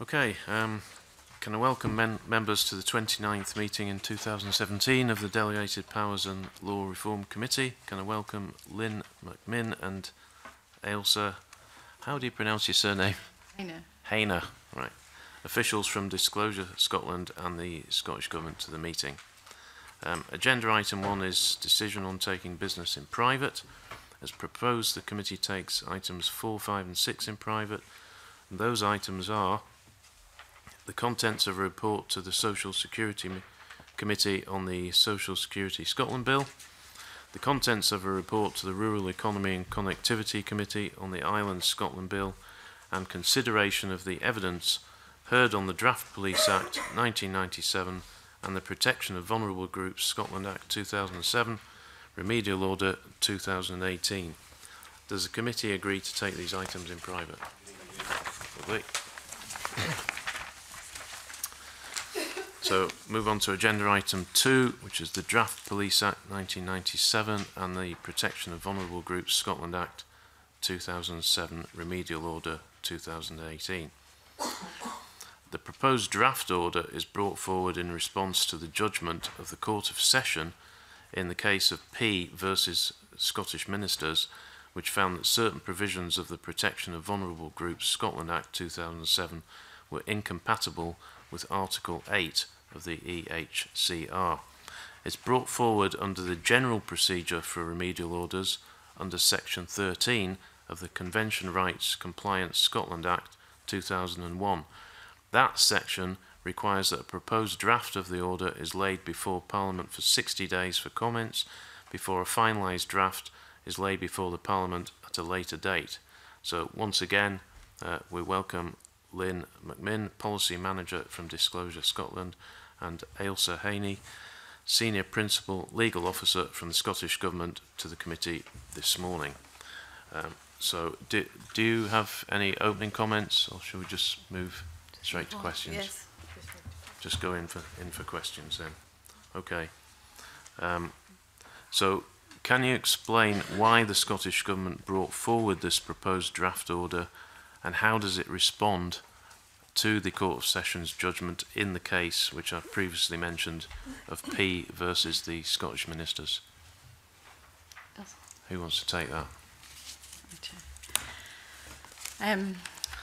Okay, can I welcome members to the 29th meeting in 2017 of the Delegated Powers and Law Reform Committee. Can I welcome Lynn McMinn and Ailsa, how do you pronounce your surname? Heine. Heine, right. Officials from Disclosure Scotland and the Scottish Government to the meeting. Agenda item 1 is decision on taking business in private. As proposed, the committee takes items 4, 5 and 6 in private. And those items are the contents of a report to the Social Security Committee on the Social Security (Scotland) Bill, the contents of a report to the Rural Economy and Connectivity Committee on the Islands (Scotland) Bill, and consideration of the evidence heard on the Draft Police Act 1997 and the Protection of Vulnerable Groups (Scotland) Act 2007, Remedial Order 2018. Does the committee agree to take these items in private? Lovely. So move on to agenda item 2, which is the Draft Police Act 1997 and the Protection of Vulnerable Groups Scotland Act 2007 Remedial Order 2018. The proposed draft order is brought forward in response to the judgment of the Court of Session in the case of P v. Scottish Ministers, which found that certain provisions of the Protection of Vulnerable Groups Scotland Act 2007 were incompatible with Article 8 of the ECHR. It's brought forward under the general procedure for remedial orders under Section 13 of the Convention Rights Compliance Scotland Act 2001. That section requires that a proposed draft of the order is laid before Parliament for 60 days for comments before a finalised draft is laid before the Parliament at a later date. So once again, we welcome Lynn McMinn, Policy Manager from Disclosure Scotland, and Ailsa Heine, Senior Principal Legal Officer from the Scottish Government, to the committee this morning. So do you have any opening comments, or should we just move straight to questions? Yes. Just go in for questions then. Okay. So can you explain why the Scottish Government brought forward this proposed draft order, and how does it respond to the Court of Session's judgment in the case, which I've previously mentioned, of P versus the Scottish Ministers? Who wants to take that?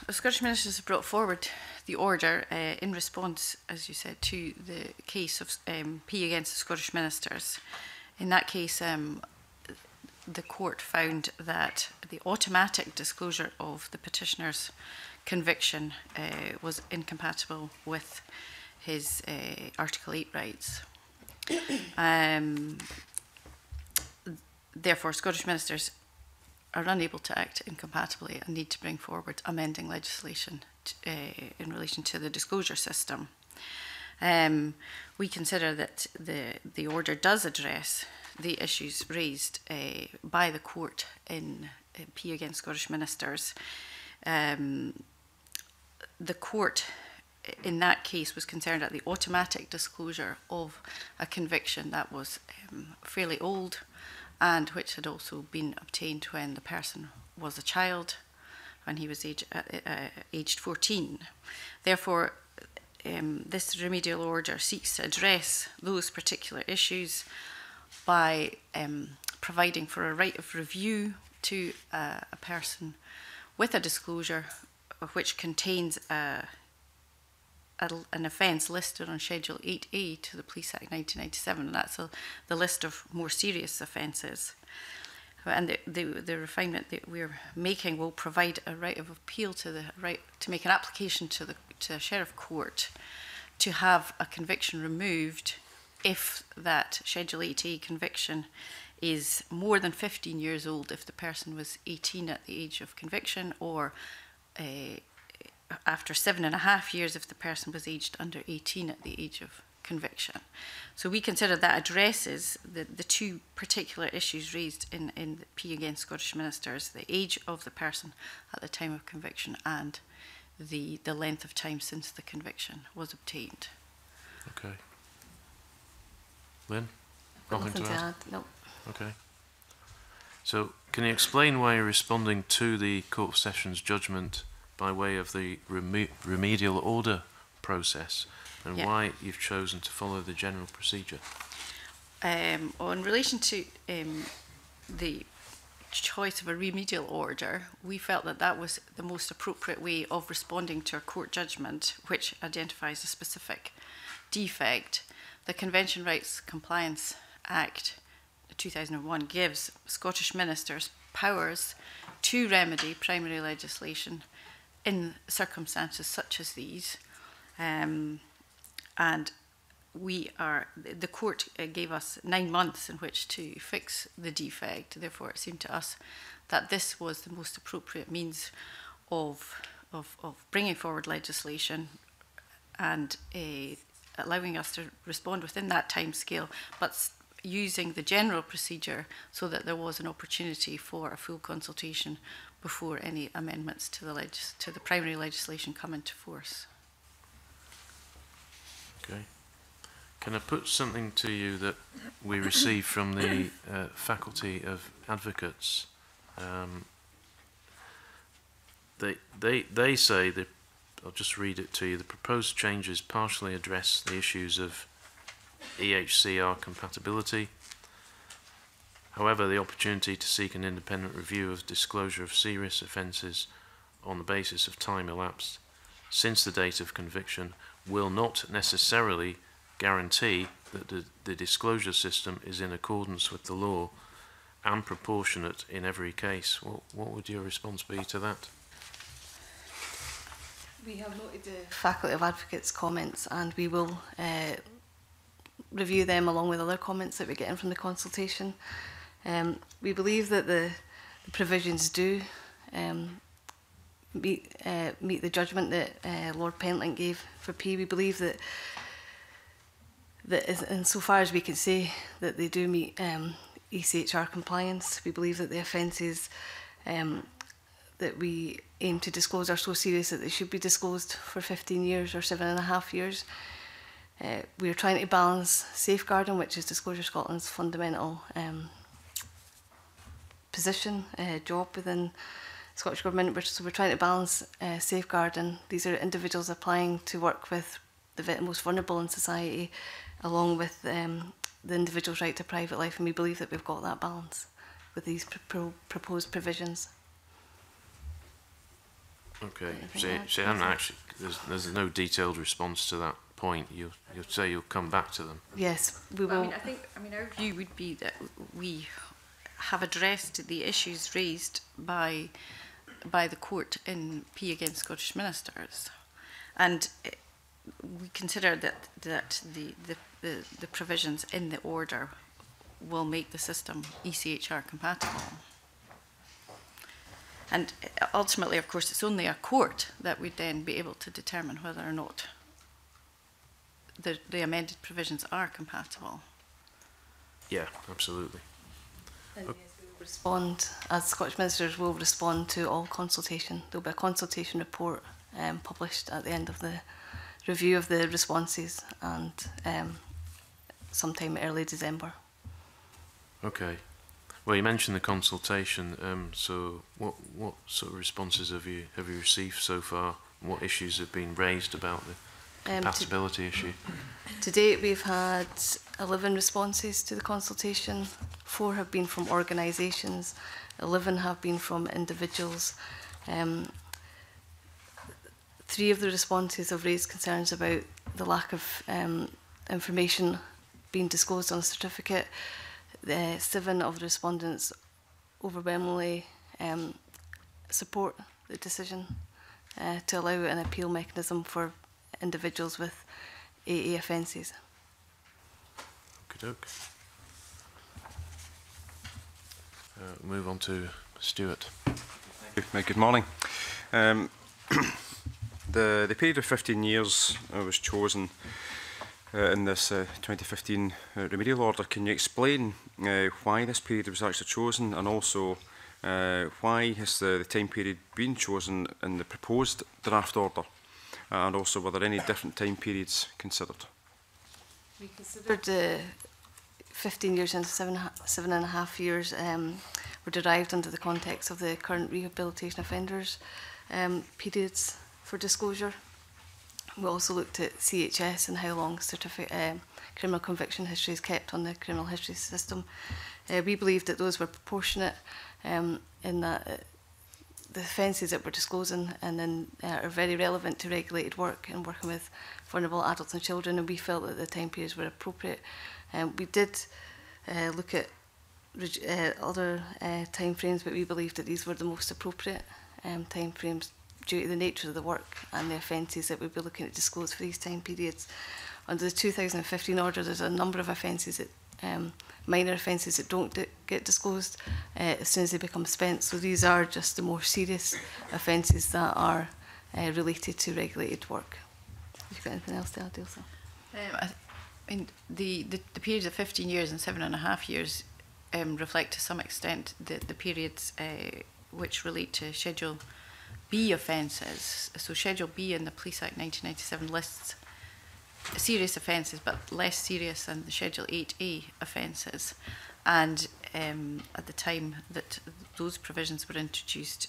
The Scottish Ministers have brought forward the order in response, as you said, to the case of P against the Scottish Ministers. In that case, the court found that the automatic disclosure of the petitioner's conviction was incompatible with his Article 8 rights. Therefore, Scottish Ministers are unable to act incompatibly and need to bring forward amending legislation in relation to the disclosure system. We consider that the order does address the issues raised by the court in P against Scottish Ministers. The court in that case was concerned at the automatic disclosure of a conviction that was fairly old and which had also been obtained when the person was a child, when he was aged 14. Therefore, this remedial order seeks to address those particular issues by providing for a right of review to a person with a disclosure which contains an offence listed on Schedule 8A to the Police Act 1997, and that's the list of more serious offences. And the refinement that we're making will provide a right of appeal to the right to make an application to the Sheriff Court to have a conviction removed if that Schedule 8A conviction is more than 15 years old, if the person was 18 at the age of conviction, or after 7.5 years if the person was aged under 18 at the age of conviction. So we consider that addresses the two particular issues raised in the P against Scottish Ministers, the age of the person at the time of conviction and the length of time since the conviction was obtained. Okay. Lynn? Nothing to add? No. Okay. So, can you explain why you're responding to the Court of Session's judgment by way of the remedial order process, and why you've chosen to follow the general procedure. Well, in relation to the choice of a remedial order, we felt that that was the most appropriate way of responding to a court judgment which identifies a specific defect. The Convention Rights Compliance Act 2001 gives Scottish ministers powers to remedy primary legislation in circumstances such as these, and the court gave us 9 months in which to fix the defect. Therefore, it seemed to us that this was the most appropriate means of bringing forward legislation and allowing us to respond within that time scale, but using the general procedure so that there was an opportunity for a full consultation before any amendments to the primary legislation come into force. Okay. Can I put something to you that we received from the Faculty of Advocates? They say, that, I'll just read it to you, the proposed changes partially address the issues of EHCR compatibility. However, the opportunity to seek an independent review of disclosure of serious offences on the basis of time elapsed since the date of conviction will not necessarily guarantee that the disclosure system is in accordance with the law and proportionate in every case. What would your response be to that? We have noted the Faculty of Advocates' comments, and we will review them along with other comments that we're getting from the consultation. We believe that the provisions do meet the judgment that Lord Pentland gave for P. We believe that insofar as we can say that they do meet ECHR compliance. We believe that the offences that we aim to disclose are so serious that they should be disclosed for 15 years or 7.5 years. We are trying to balance safeguarding, which is Disclosure Scotland's fundamental position, job within Scottish Government. So we're trying to balance safeguarding. These are individuals applying to work with the most vulnerable in society, along with the individual's right to private life, and we believe that we've got that balance with these proposed provisions. Okay, so you haven't actually, there's no detailed response to that point. You'll say you'll come back to them. Yes, we will. Well, I mean, our view would be that we have addressed the issues raised by the court in P against Scottish Ministers, and we consider that the provisions in the order will make the system ECHR compatible. And ultimately, of course, it's only a court that would then be able to determine whether or not the amended provisions are compatible. Yeah, absolutely. And yes, we will respond, as Scottish Ministers will respond to all consultation. There'll be a consultation report published at the end of the review of the responses, and sometime early December. Okay. Well, you mentioned the consultation. So, what sort of responses have you received so far? What issues have been raised about the compatibility issue? To date, we've had 11 responses to the consultation. 4 have been from organisations. 11 have been from individuals. 3 of the responses have raised concerns about the lack of information being disclosed on a certificate. 7 of the respondents overwhelmingly support the decision to allow an appeal mechanism for individuals with AA offences. Okey-doke. Move on to Stuart. Good morning. The period of 15 years was chosen in this 2015 remedial order. Can you explain why this period was actually chosen, and also why has the time period been chosen in the proposed draft order, and also were there any different time periods considered? We considered 15 years and 7.5 years were derived under the context of the current Rehabilitation Offenders periods for disclosure. We also looked at CHS and how long criminal conviction history is kept on the criminal history system. We believed that those were proportionate in that the offences that we're disclosing and then are very relevant to regulated work and working with vulnerable adults and children, and we felt that the time periods were appropriate. We did look at other timeframes, but we believed that these were the most appropriate timeframes due to the nature of the work and the offences that we'd be looking to disclose for these time periods. Under the 2015 order, there's a number of offences that minor offences that don't get disclosed as soon as they become spent. So these are just the more serious offences that are related to regulated work. Have you got anything else to add, Ailsa? I mean, the periods of 15 years and 7.5 years reflect to some extent the periods which relate to Schedule B offences. So Schedule B in the Police Act 1997 lists serious offences, but less serious than the Schedule 8A offences. And at the time that those provisions were introduced,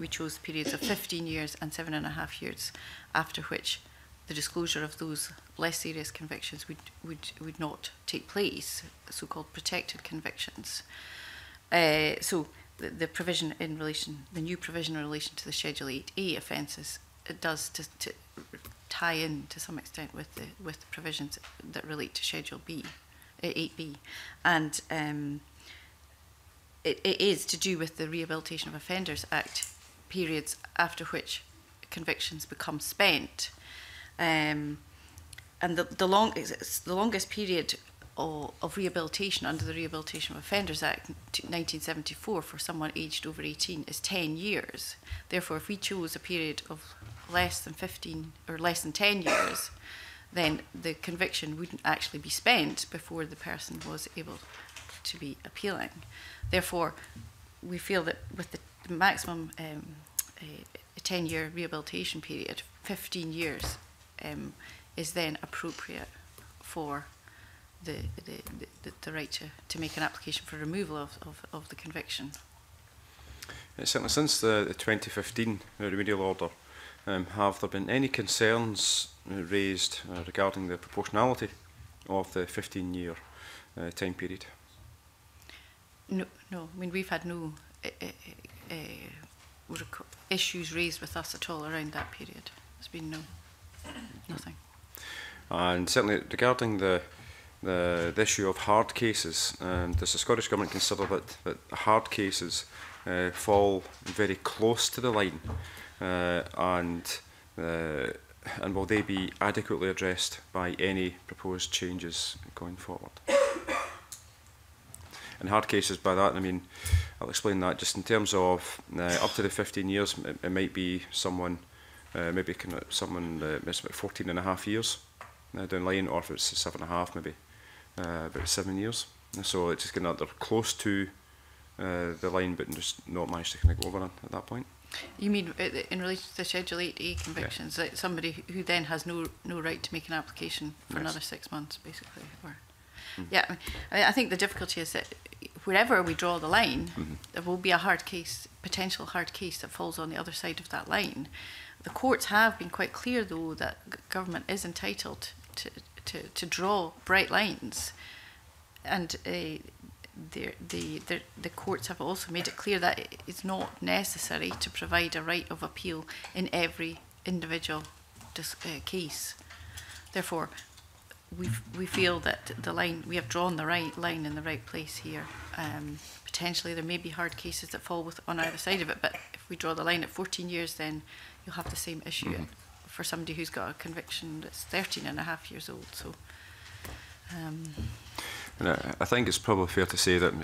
we chose periods of 15 years and 7.5 years, after which the disclosure of those less serious convictions would not take place, so-called protected convictions. So the provision in relation, the new provision in relation to the Schedule 8A offences, it does to tie in to some extent with the provisions that relate to Schedule 8B, and it is to do with the Rehabilitation of Offenders Act periods after which convictions become spent, and the longest period of rehabilitation under the Rehabilitation of Offenders Act 1974 for someone aged over 18 is 10 years. Therefore, if we chose a period of less than 15 or less than 10 years, then the conviction wouldn't actually be spent before the person was able to be appealing. Therefore, we feel that with the maximum 10-year rehabilitation period, 15 years is then appropriate for the right to make an application for removal of the conviction. Certainly, since the 2015 remedial order, have there been any concerns raised regarding the proportionality of the 15-year time period? No. I mean, we've had no issues raised with us at all around that period. There's been nothing. And certainly regarding the issue of hard cases, does the Scottish Government consider that hard cases fall very close to the line, and will they be adequately addressed by any proposed changes going forward? And hard cases, by that I mean, I'll explain that just in terms of up to the 15 years, it might be someone, maybe someone that's about 14.5 years down the line, or if it's 7.5, maybe about 7 years. So it's just kind of, they're close to the line, but just not managed to kind of go over at that point. You mean in relation to the Schedule 8A convictions, yeah, that somebody who then has no right to make an application for, yes, another 6 months, basically? Or, mm-hmm. Yeah, I think the difficulty is that wherever we draw the line, mm-hmm, there will be a hard case, potential hard case that falls on the other side of that line. The courts have been quite clear, though, that government is entitled to draw bright lines, and the courts have also made it clear that it's not necessary to provide a right of appeal in every individual case. Therefore, we feel that the line, we have drawn the right line in the right place here. Potentially, there may be hard cases that fall on either side of it, but if we draw the line at 14 years, then you'll have the same issue for somebody who's got a conviction that's 13.5 years old. So, I think it's probably fair to say that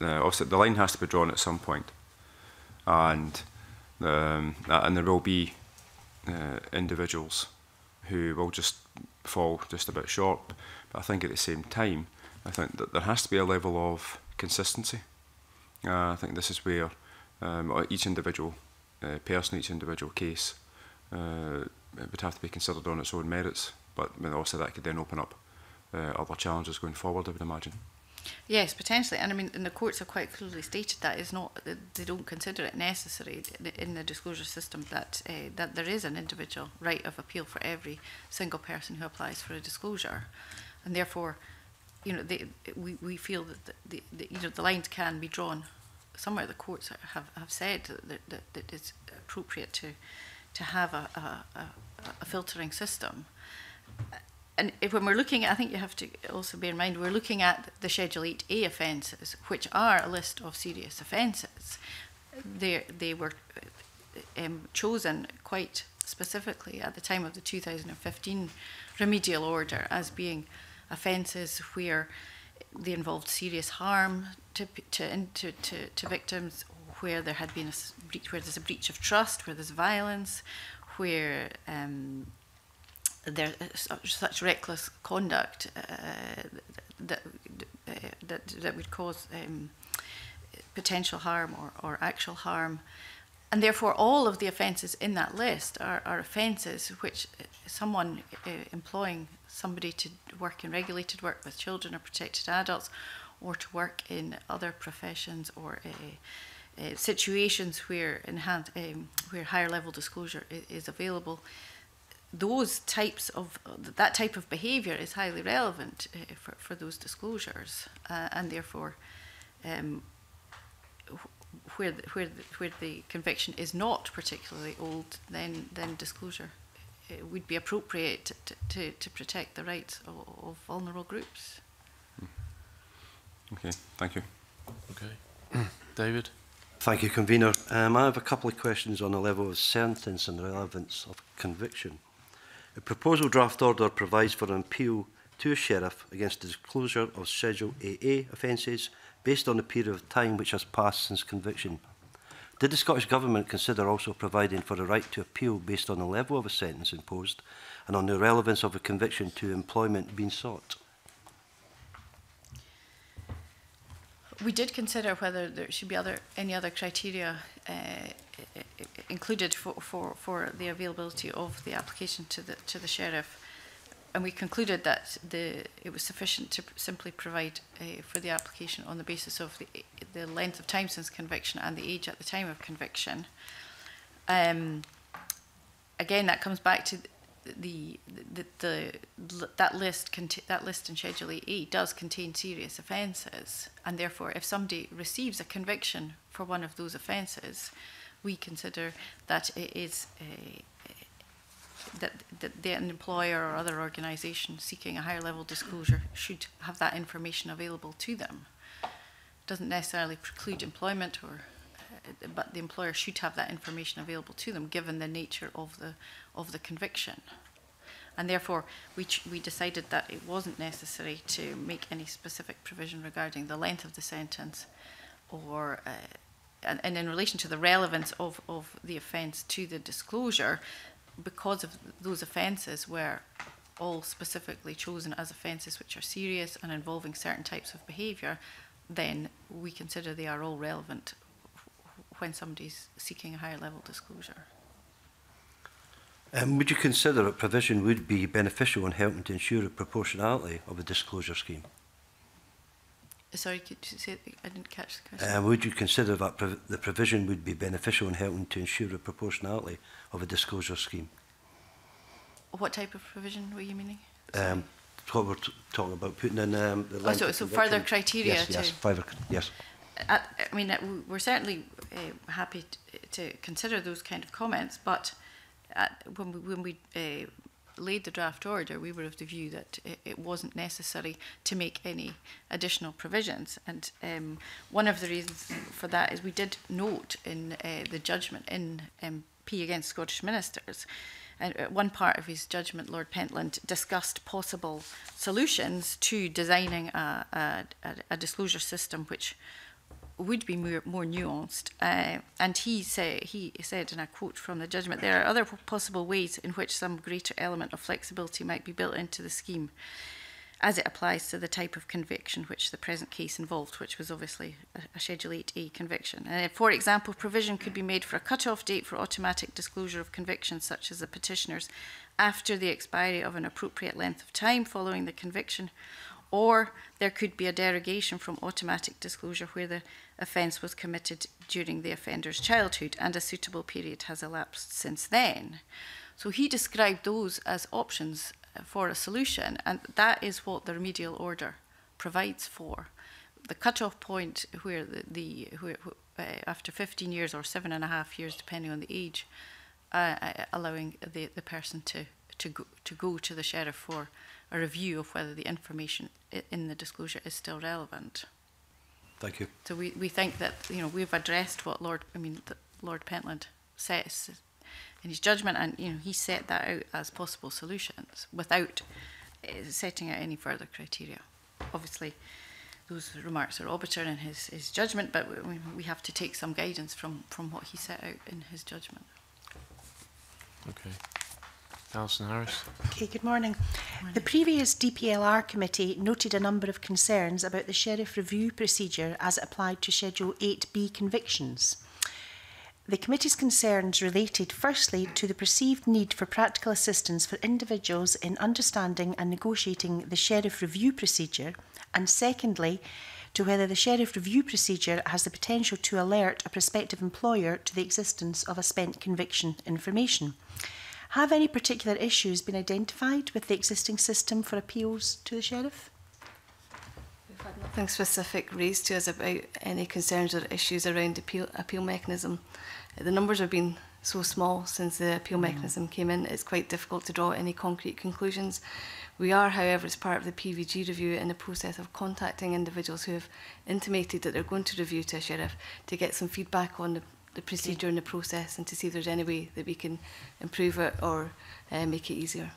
also the line has to be drawn at some point, and there will be individuals who will just fall just a bit short. But I think at the same time, I think that there has to be a level of consistency. I think this is where each individual person, each individual case would have to be considered on its own merits, but also that could then open up other challenges going forward, I would imagine. Yes, potentially, and I mean, and the courts have quite clearly stated that is not, they don't consider it necessary in the disclosure system that that there is an individual right of appeal for every single person who applies for a disclosure, and therefore, you know, we feel that the you know, the lines can be drawn somewhere. The courts have said that it's appropriate to have a filtering system. And when we're looking at, I think you have to also bear in mind, we're looking at the Schedule 8A offences, which are a list of serious offences. They were chosen quite specifically at the time of the 2015 remedial order as being offences where they involved serious harm to victims, where there had been a breach, where there's a breach of trust, where there's violence, where such reckless conduct that would cause potential harm or actual harm, and therefore all of the offences in that list are offences which someone employing somebody to work in regulated work with children or protected adults, or to work in other professions or situations where where higher level disclosure is available. Those types of that type of behaviour is highly relevant for those disclosures, and therefore, where the conviction is not particularly old, then disclosure would be appropriate to protect the rights of vulnerable groups. Okay, thank you. Okay, David. Thank you, convener. I have a couple of questions on the level of sentence and relevance of conviction. The proposal draft order provides for an appeal to a sheriff against the disclosure of Schedule 8A offences based on the period of time which has passed since conviction. Did the Scottish Government consider also providing for a right to appeal based on the level of a sentence imposed and on the relevance of a conviction to employment being sought? We did consider whether there should be any other criteria included for the availability of the application to the sheriff, and we concluded that it was sufficient to simply provide for the application on the basis of the length of time since conviction and the age at the time of conviction. Again, that comes back to that list in Schedule 8A does contain serious offences, and therefore if somebody receives a conviction for one of those offences, we consider that it is an employer or other organisation seeking a higher level disclosure should have that information available to them. It doesn't necessarily preclude employment, but the employer should have that information available to them given the nature of the conviction, and therefore we decided that it wasn't necessary to make any specific provision regarding the length of the sentence or and in relation to the relevance of the offence to the disclosure, because of those offences were all specifically chosen as offences which are serious and involving certain types of behaviour, then we consider they are all relevant when somebody's seeking a higher level disclosure. Would you consider a provision would be beneficial in helping to ensure the proportionality of a disclosure scheme? Sorry, could you say that? I didn't catch the question. Would you consider that the provision would be beneficial in helping to ensure the proportionality of a disclosure scheme? What type of provision were you meaning? What we're talking about, putting in the length of conviction. Further criteria. Yes, yes, further, yes. I mean, we're certainly happy to consider those kind of comments, but when we laid the draft order, we were of the view that it wasn't necessary to make any additional provisions. And one of the reasons for that is we did note in the judgment in P v. Scottish Ministers, and one part of his judgment, Lord Pentland discussed possible solutions to designing a disclosure system which would be more nuanced, and he said, and I quote from the judgment, "There are other possible ways in which some greater element of flexibility might be built into the scheme as it applies to the type of conviction which the present case involved," which was obviously a Schedule 8A conviction. For example, provision could be made for a cut-off date for automatic disclosure of convictions such as the petitioner's after the expiry of an appropriate length of time following the conviction, or there could be a derogation from automatic disclosure where the offence was committed during the offender's childhood and a suitable period has elapsed since then. So he described those as options for a solution, and that is what the remedial order provides for. The cut-off point where after 15 years or 7.5 years, depending on the age, allowing the person to go to the sheriff for a review of whether the information in the disclosure is still relevant. Thank you. So we think that, you know, we've addressed what Lord Pentland says in his judgment, and, you know, he set that out as possible solutions without setting out any further criteria. Obviously, those remarks are obiter in his judgment, but we have to take some guidance from what he set out in his judgment. Okay. Alison Harris. Okay, good morning. The previous DPLR committee noted a number of concerns about the sheriff review procedure as it applied to Schedule 8B convictions. The committee's concerns related firstly to the perceived need for practical assistance for individuals in understanding and negotiating the sheriff review procedure, and secondly to whether the sheriff review procedure has the potential to alert a prospective employer to the existence of a spent conviction information. Have any particular issues been identified with the existing system for appeals to the sheriff? We've had nothing specific raised to us about any concerns or issues around the appeal mechanism. The numbers have been so small since the appeal mechanism came in, it's quite difficult to draw any concrete conclusions. We are, however, as part of the PVG review, in the process of contacting individuals who have intimated that they're going to review to a sheriff to get some feedback on the procedure and the process, and to see if there's any way that we can improve it or make it easier.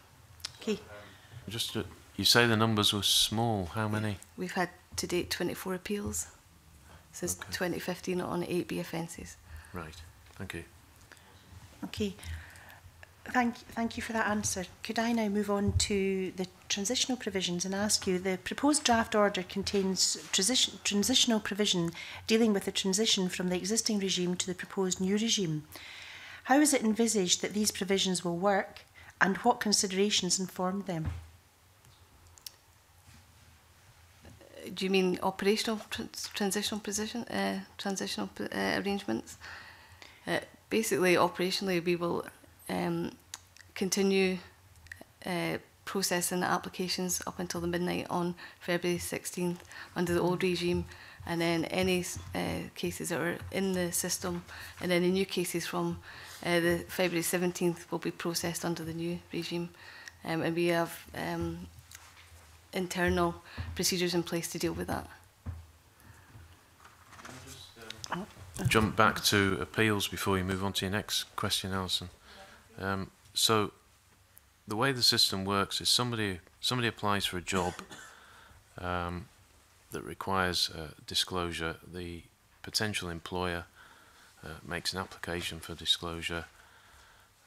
Okay. Just you say the numbers were small. How many? We've had to date 24 appeals since 2015 on 8B offences. Right. Thank you. Okay. Thank you for that answer. Could I now move on to the transitional provisions and ask you, the proposed draft order contains transitional provision dealing with the transition from the existing regime to the proposed new regime. How is it envisaged that these provisions will work, and what considerations informed them? Do you mean operational transitional arrangements? Basically, operationally, we will continue processing the applications up until the midnight on February 16th under the old regime, and then any cases that are in the system and any new cases from the February 17th will be processed under the new regime, and we have internal procedures in place to deal with that. Can I just jump back to appeals before you move on to your next question, Alison? So the way the system works is somebody applies for a job that requires disclosure. The potential employer makes an application for disclosure.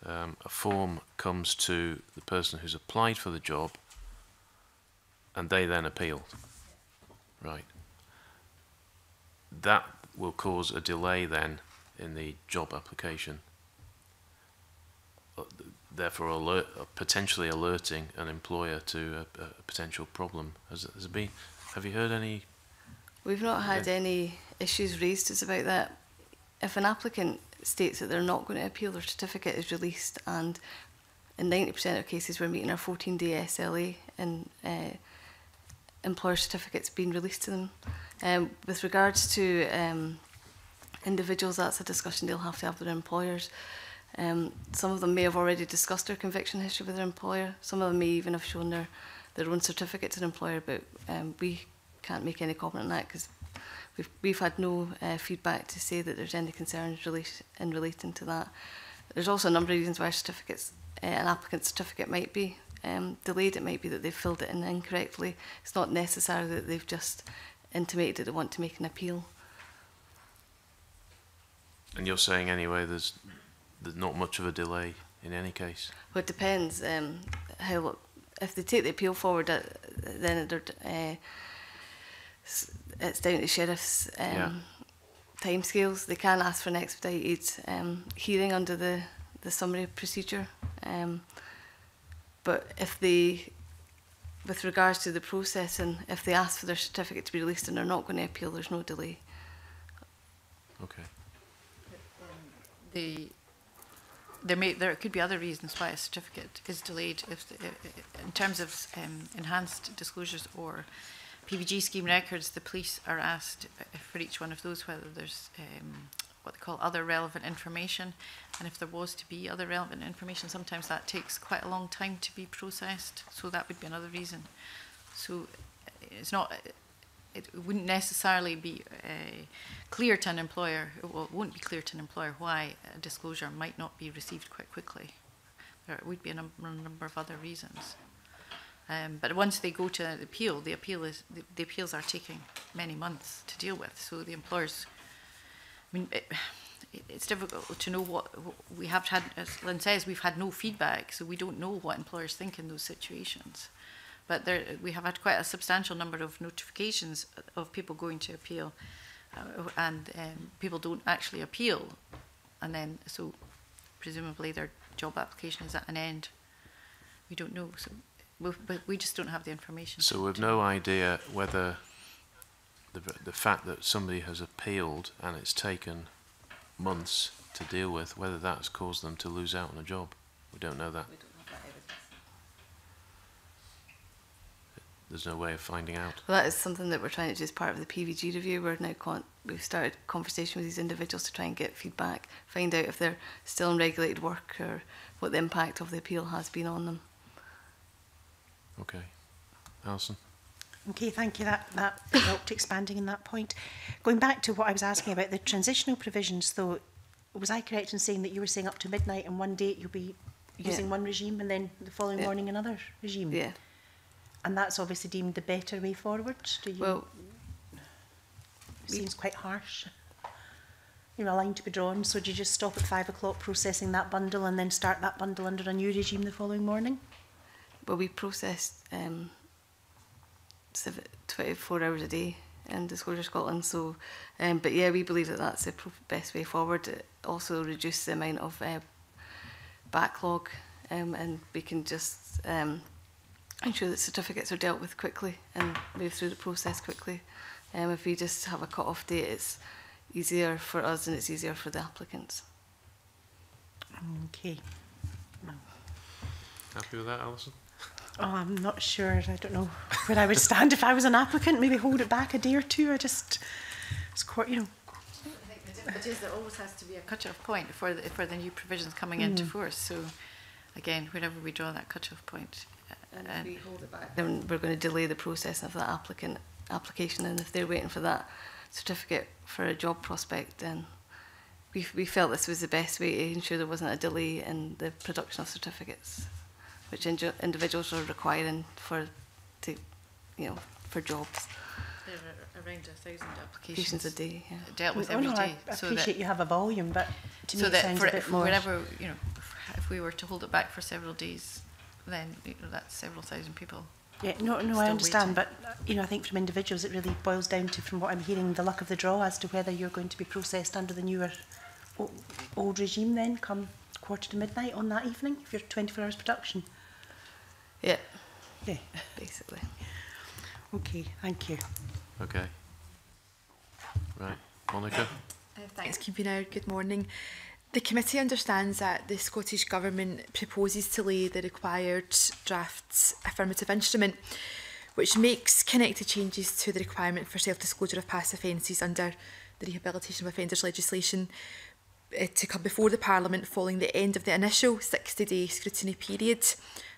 A form comes to the person who's applied for the job, and they then appeal. Right. That will cause a delay then in the job application, therefore potentially alerting an employer to a potential problem. Has it been? Have you heard any? We've not had any issues raised to us about that. If an applicant states that they're not going to appeal, their certificate is released, and in 90% of cases we're meeting our 14-day SLA and employer certificates being released to them. With regards to individuals, that's a discussion they'll have to have with their employers. Some of them may have already discussed their conviction history with their employer. Some of them may even have shown their own certificate to their employer, but we can't make any comment on that because we've had no feedback to say that there's any concerns relating to that. There's also a number of reasons why certificates, an applicant's certificate might be delayed. It might be that they've filled it in incorrectly. It's not necessary that they've just intimated that they want to make an appeal. And you're saying anyway there's not much of a delay in any case? Well, it depends how, if they take the appeal forward, then it's down to sheriff's timescales. They can ask for an expedited hearing under the summary procedure, but if they with regards to the processing, if they ask for their certificate to be released and they're not going to appeal, there's no delay. Okay. There could be other reasons why a certificate is delayed if the, in terms of enhanced disclosures or PVG scheme records. The police are asked for each one of those whether there's what they call other relevant information, and if there was to be other relevant information, sometimes that takes quite a long time to be processed, so that would be another reason. So it's not, it wouldn't necessarily be clear to an employer, well, it won't be clear to an employer why a disclosure might not be received quite quickly. There would be a number of other reasons. But once they go to the appeal, the appeals are taking many months to deal with, so the employers, I mean, it's difficult to know what we have had. As Lynn says, we've had no feedback, so we don't know what employers think in those situations. But there, we have had quite a substantial number of notifications of people going to appeal, and people don't actually appeal, and then so presumably their job application is at an end. We don't know, so but we just don't have the information. So we've no idea whether. The fact that somebody has appealed and it's taken months to deal with, whether that's caused them to lose out on a job. We don't know that. We don't have that evidence. There's no way of finding out. Well, that is something that we're trying to do as part of the PVG review. We're now we've started conversation with these individuals to try and get feedback, find out if they're still in regulated work or what the impact of the appeal has been on them. Okay. Alison? Okay, thank you. That helped expanding on that point. Going back to what I was asking about the transitional provisions, though, was I correct in saying that you were saying up to midnight on one date you'll be using one regime and then the following morning another regime? Yeah. And that's obviously deemed the better way forward? Do you? Well, it seems quite harsh. You're a line to be drawn, so do you just stop at 5 o'clock processing that bundle and then start that bundle under a new regime the following morning? Well, we processed 24 hours a day in Disclosure Scotland, so but yeah, we believe that that's the best way forward. It also reduces the amount of backlog, and we can just ensure that certificates are dealt with quickly and move through the process quickly. If we just have a cut-off date, it's easier for us and it's easier for the applicants. Okay. Happy with that, Alison? Oh, I'm not sure. I don't know where I would stand if I was an applicant. Maybe hold it back a day or two. It's quite, you know. I think the difference is there always has to be a cut-off point for the new provisions coming into force. So, again, whenever we draw that cut-off point, and if we hold it back, then we're going to delay the process of that application. And if they're waiting for that certificate for a job prospect, then we felt this was the best way to ensure there wasn't a delay in the production of certificates, which individuals are requiring for jobs. There are around 1,000 applications a day. Yeah. Dealt with every day. I appreciate you have a volume, but to me it sounds a bit more. Whenever, you know, if we were to hold it back for several days, then you know, that's several thousand people. Yeah, no, I understand, but you know, I think from individuals it really boils down to, from what I'm hearing, the luck of the draw as to whether you're going to be processed under the newer old regime. Then come 11:45 on that evening, if you're 24 hours production. Yeah. Yeah, basically. Okay, thank you. Okay. Right, Monica. Thanks, Convener. Good morning. The committee understands that the Scottish Government proposes to lay the required draft affirmative instrument, which makes connected changes to the requirement for self-disclosure of past offences under the Rehabilitation of Offenders legislation to come before the Parliament following the end of the initial 60-day scrutiny period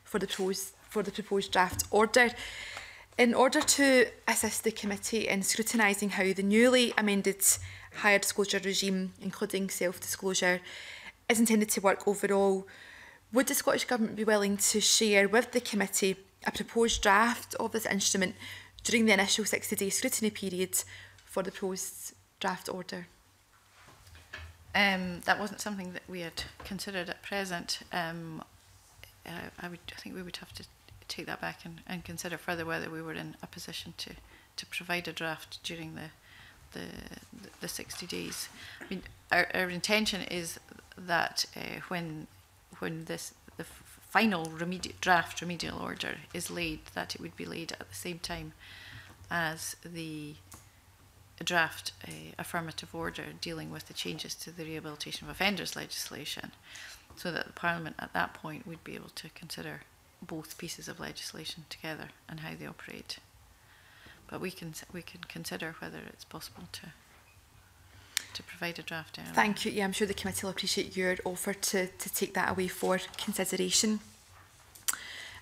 for the proposed draft order. In order to assist the committee in scrutinising how the newly amended higher disclosure regime, including self-disclosure, is intended to work overall, would the Scottish Government be willing to share with the committee a proposed draft of this instrument during the initial 60-day scrutiny period for the proposed draft order? That wasn't something that we had considered at present. I think we would have to take that back and consider further whether we were in a position to provide a draft during the 60 days. I mean, our intention is that when this the final draft remedial order is laid, that it would be laid at the same time as the draft affirmative order dealing with the changes to the Rehabilitation of Offenders legislation, so that the Parliament at that point would be able to consider both pieces of legislation together and how they operate. But we can consider whether it's possible to provide a draft early. Thank you. Yeah, I'm sure the committee will appreciate your offer to take that away for consideration.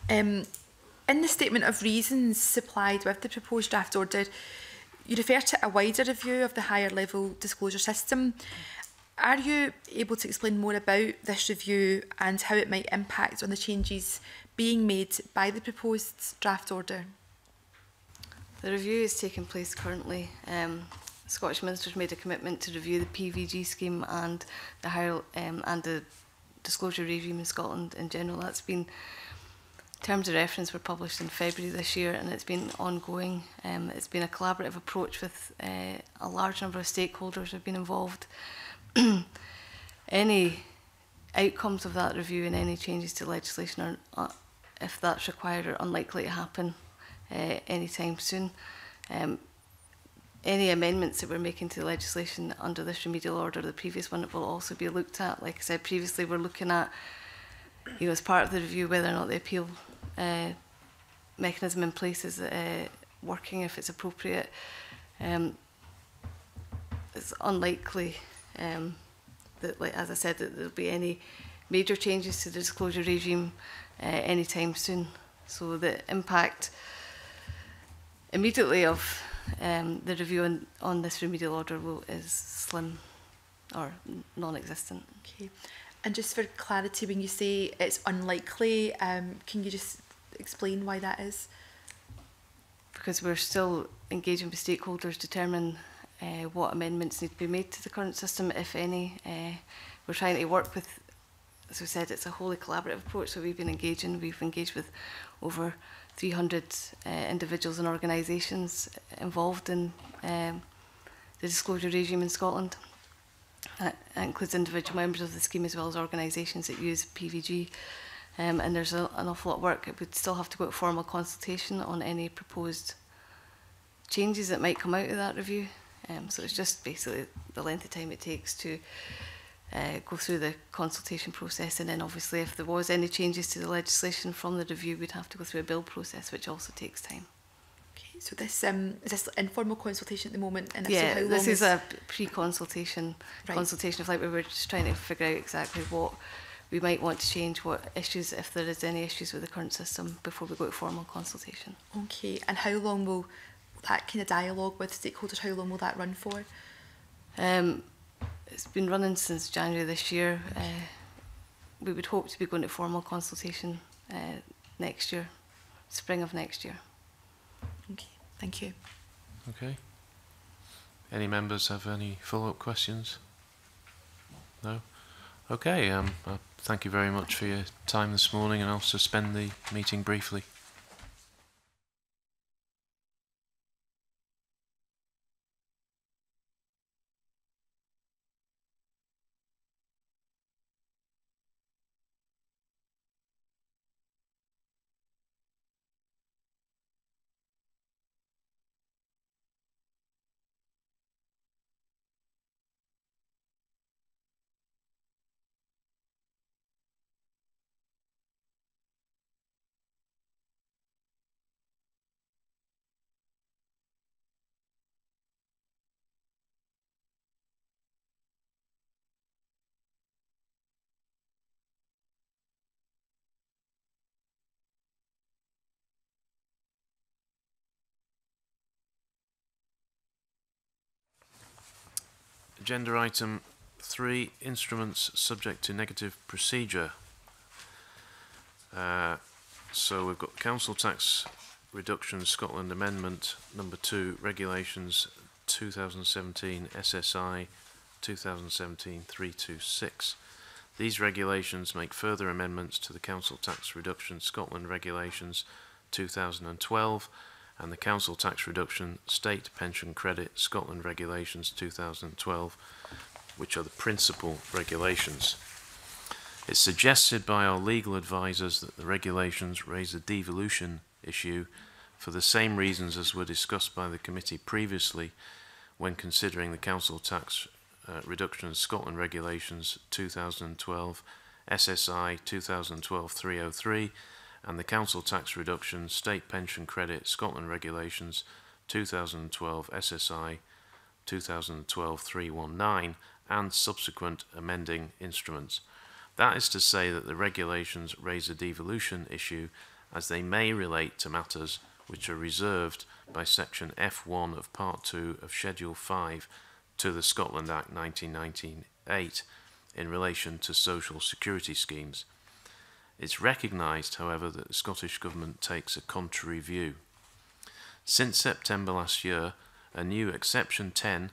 In the statement of reasons supplied with the proposed draft order, you refer to a wider review of the higher level disclosure system. Are you able to explain more about this review and how it might impact on the changes being made by the proposed draft order? The review is taking place currently. Scottish Ministers made a commitment to review the PVG scheme and the higher, and the disclosure regime in Scotland in general. That's been terms of reference were published in February this year, and it's been ongoing. It's been a collaborative approach with a large number of stakeholders who've been involved. Any outcomes of that review and any changes to legislation, are, if that's required, are unlikely to happen anytime soon. Any amendments that we're making to the legislation under this remedial order, the previous one, will also be looked at. Like I said previously, we're looking at, you know, as part of the review, whether or not the appeal mechanism in place is working, if it's appropriate. It's unlikely that, like, as I said, that there'll be any major changes to the disclosure regime anytime soon. So the impact immediately of the review on this remedial order is slim or non-existent. Okay. And just for clarity, when you say it's unlikely, can you just explain why that is? Because we're still engaging with stakeholders, determining what amendments need to be made to the current system, if any. We're trying to work with, as we said, it's a wholly collaborative approach, so we've been engaging. We've engaged with over 300 individuals and organisations involved in the disclosure regime in Scotland. That includes individual members of the scheme as well as organisations that use PVG. And there's an awful lot of work. It would still have to go to formal consultation on any proposed changes that might come out of that review. So it's just basically the length of time it takes to go through the consultation process, and then obviously if there was any changes to the legislation from the review, we'd have to go through a bill process, which also takes time. Okay, so this is this informal consultation at the moment, and yeah, so how this is a pre-consultation consultation of, like, we were just trying to figure out exactly what we might want to change, what issues, if there is any issues with the current system, before we go to formal consultation. Okay, and how long will that kind of dialogue with stakeholders, how long will that run for? It's been running since January this year. We would hope to be going to formal consultation next year, spring of next year. Okay, thank you. Okay. Any members have any follow-up questions? No? Okay, thank you very much for your time this morning, and I'll suspend the meeting briefly. Agenda item 3, instruments subject to negative procedure. So we've got Council Tax Reduction Scotland Amendment (No. 2) Regulations 2017, SSI 2017/326. These regulations make further amendments to the Council Tax Reduction Scotland Regulations 2012 and the Council Tax Reduction State Pension Credit Scotland Regulations 2012, which are the principal regulations. It's suggested by our legal advisers that the regulations raise a devolution issue for the same reasons as were discussed by the committee previously when considering the Council Tax Reduction Scotland Regulations 2012, SSI 2012/303, and the Council Tax Reduction State Pension Credit Scotland Regulations 2012, SSI 2012/319, and subsequent amending instruments. That is to say that the regulations raise a devolution issue as they may relate to matters which are reserved by section F1 of Part 2 of Schedule 5 to the Scotland Act 1998 in relation to social security schemes. It's recognised, however, that the Scottish Government takes a contrary view. Since September last year, a new Exception 10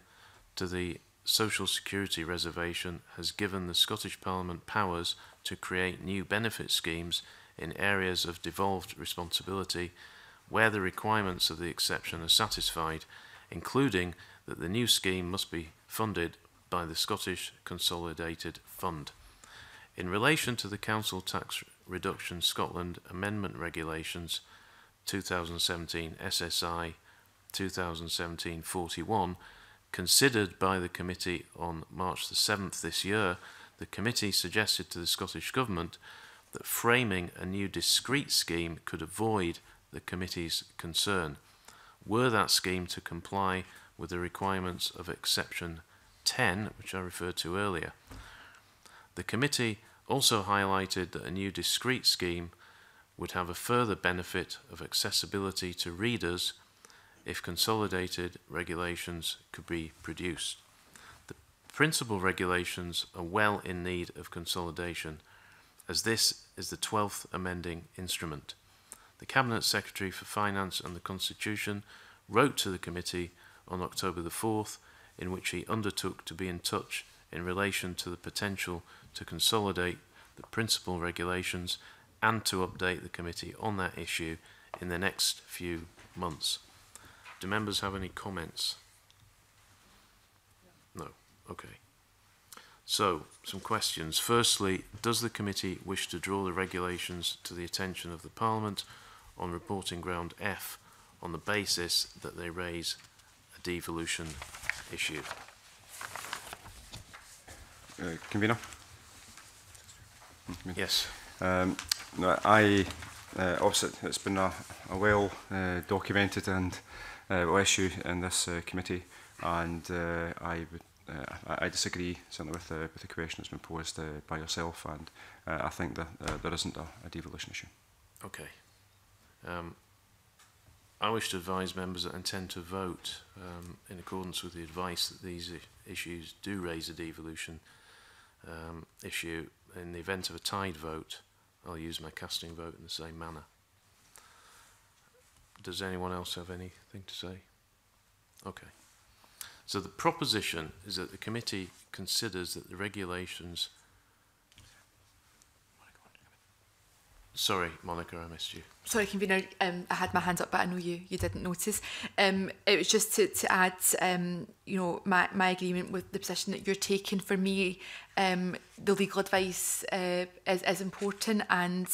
to the Social Security Reservation has given the Scottish Parliament powers to create new benefit schemes in areas of devolved responsibility where the requirements of the exception are satisfied, including that the new scheme must be funded by the Scottish Consolidated Fund. In relation to the Council Tax Reduction Scotland Amendment Regulations 2017 SSI 2017/41, considered by the committee on March the 7th this year, the committee suggested to the Scottish Government that framing a new discrete scheme could avoid the committee's concern, were that scheme to comply with the requirements of Exception 10, which I referred to earlier. The committee also highlighted that a new discrete scheme would have a further benefit of accessibility to readers if consolidated regulations could be produced. The principal regulations are well in need of consolidation, as this is the 12th amending instrument. The Cabinet Secretary for Finance and the Constitution wrote to the committee on October the 4th, in which he undertook to be in touch in relation to the potential to consolidate the principal regulations and to update the committee on that issue in the next few months. Do members have any comments? No. Okay. So, some questions. Firstly, does the committee wish to draw the regulations to the attention of the Parliament on reporting ground F on the basis that they raise a devolution issue? Convener? Yes. No, obviously, it's been a well documented and issue in this committee, and I disagree certainly with the question that's been posed by yourself, and I think that there isn't a devolution issue. Okay. I wish to advise members that intend to vote in accordance with the advice that these issues do raise a devolution issue. In the event of a tied vote, I'll use my casting vote in the same manner. Does anyone else have anything to say? Okay. So the proposition is that the committee considers that the regulations... Sorry, Monica, I missed you. Sorry, Convener, I had my hand up, but I know you didn't notice. It was just to add, you know, my agreement with the position that you're taking. For me, the legal advice is important, and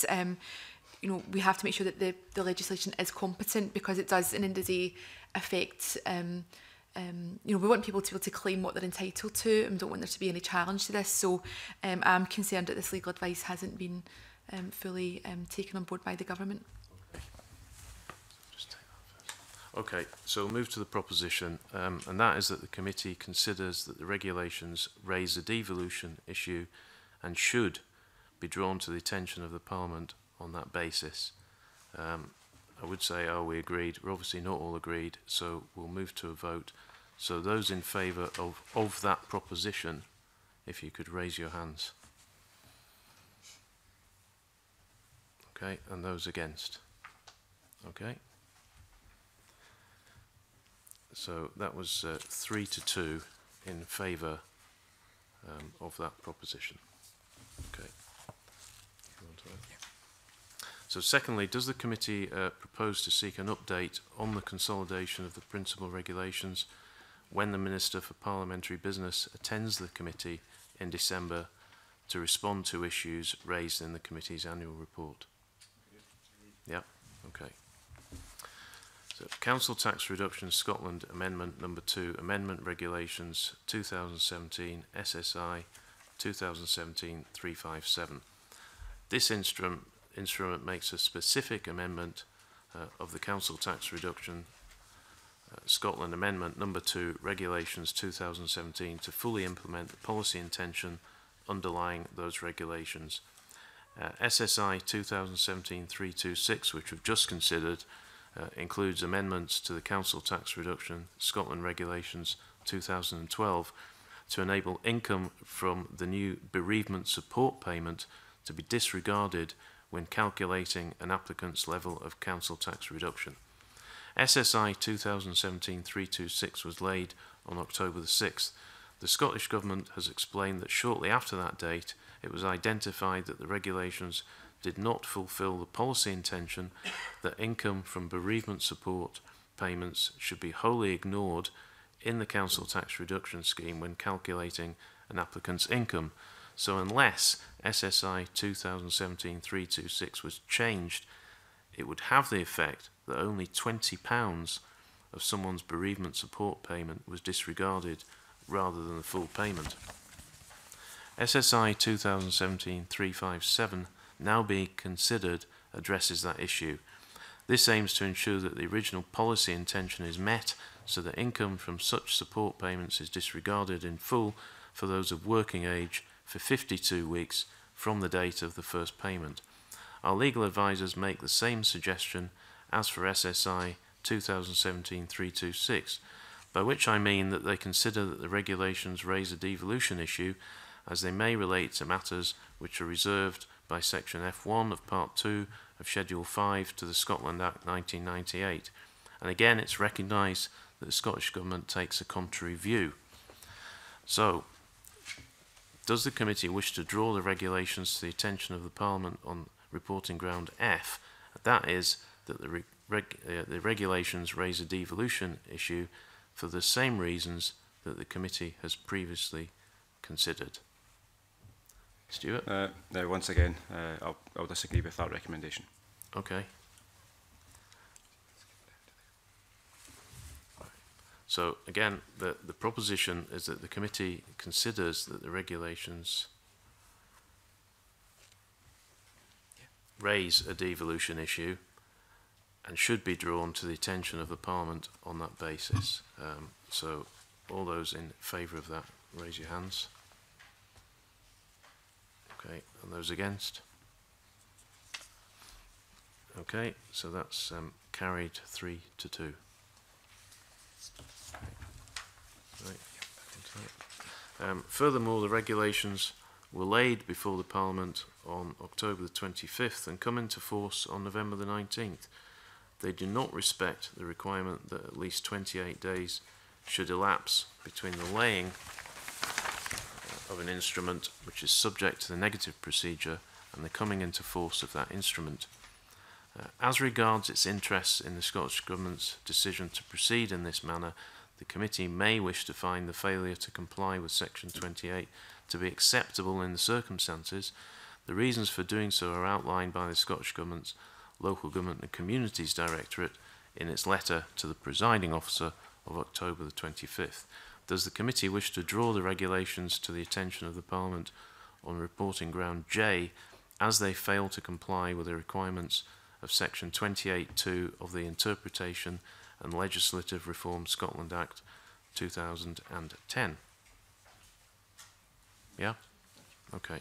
you know, we have to make sure that the legislation is competent, because it does, in the end of the day, affect. You know, we want people to be able to claim what they're entitled to, and don't want there to be any challenge to this. So, I'm concerned that this legal advice hasn't been fully taken on board by the government. Okay. Just take that first. Okay, so we'll move to the proposition, and that is that the committee considers that the regulations raise a devolution issue and should be drawn to the attention of the Parliament on that basis. I would say, are we agreed? We're obviously not all agreed, so we'll move to a vote. So those in favour of that proposition, if you could raise your hands. Okay, and those against. Okay. So that was 3-2 in favour of that proposition. Okay. So secondly, does the committee propose to seek an update on the consolidation of the principal regulations when the Minister for Parliamentary Business attends the committee in December to respond to issues raised in the committee's annual report. Yeah, okay. So, Council Tax Reduction Scotland Amendment (No. 2), Amendment Regulations 2017, SSI 2017/357. This instrument makes a specific amendment of the Council Tax Reduction Scotland Amendment (No. 2) Regulations 2017 to fully implement the policy intention underlying those regulations. SSI 2017/326, which we've just considered, includes amendments to the Council Tax Reduction Scotland Regulations 2012 to enable income from the new bereavement support payment to be disregarded when calculating an applicant's level of council tax reduction. SSI 2017/326 was laid on October the 6th. The Scottish Government has explained that shortly after that date, it was identified that the regulations did not fulfil the policy intention that income from bereavement support payments should be wholly ignored in the council tax reduction scheme when calculating an applicant's income. So unless SSI 2017/326 was changed, it would have the effect that only £20 of someone's bereavement support payment was disregarded rather than the full payment. SSI 2017/357, now being considered, addresses that issue. This aims to ensure that the original policy intention is met so that income from such support payments is disregarded in full for those of working age for 52 weeks from the date of the first payment. Our legal advisers make the same suggestion as for SSI 2017/326, by which I mean that they consider that the regulations raise a devolution issue, as they may relate to matters which are reserved by Section F1 of Part 2 of Schedule 5 to the Scotland Act 1998. And again, it's recognised that the Scottish Government takes a contrary view. So, does the committee wish to draw the regulations to the attention of the Parliament on reporting ground F? That is, that the regulations raise a devolution issue for the same reasons that the committee has previously considered. Stuart? Once again, I'll disagree with that recommendation. Okay. So again, the proposition is that the committee considers that the regulations raise a devolution issue and should be drawn to the attention of the Parliament on that basis. So all those in favour of that, raise your hands. Okay, and those against? Okay, so that's carried 3-2. Right. Furthermore, the regulations were laid before the Parliament on October the 25th and come into force on November the 19th. They do not respect the requirement that at least 28 days should elapse between the laying of an instrument which is subject to the negative procedure and the coming into force of that instrument. As regards its interests in the Scottish Government's decision to proceed in this manner, the committee may wish to find the failure to comply with Section 28 to be acceptable in the circumstances. The reasons for doing so are outlined by the Scottish Government's Local Government and Communities Directorate in its letter to the presiding officer of October the 25th. Does the committee wish to draw the regulations to the attention of the Parliament on reporting ground J, as they fail to comply with the requirements of Section 28(2) of the Interpretation and Legislative Reform Scotland Act 2010? Yeah? Okay.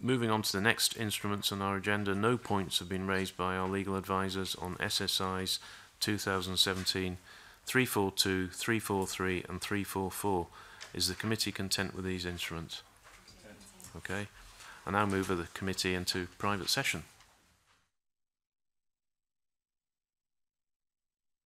Moving on to the next instruments on our agenda, no points have been raised by our legal advisers on SSIs 2017, 342, 343 and 344. Is the committee content with these instruments? Okay. I now move the committee into private session.